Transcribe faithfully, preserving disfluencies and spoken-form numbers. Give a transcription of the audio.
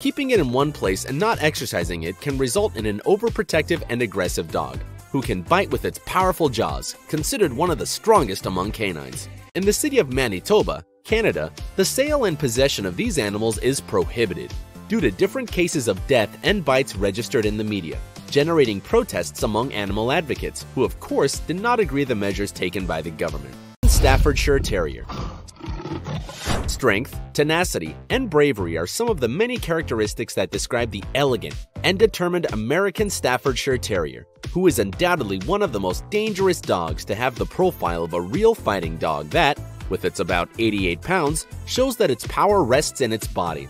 Keeping it in one place and not exercising it can result in an overprotective and aggressive dog, who can bite with its powerful jaws, considered one of the strongest among canines. In the city of Manitoba, Canada, the sale and possession of these animals is prohibited due to different cases of death and bites registered in the media, generating protests among animal advocates, who of course did not agree the measures taken by the government. Staffordshire Terrier. Strength, tenacity, and bravery are some of the many characteristics that describe the elegant and determined American Staffordshire Terrier, who is undoubtedly one of the most dangerous dogs to have the profile of a real fighting dog that, with its about eighty-eight pounds, shows that its power rests in its body.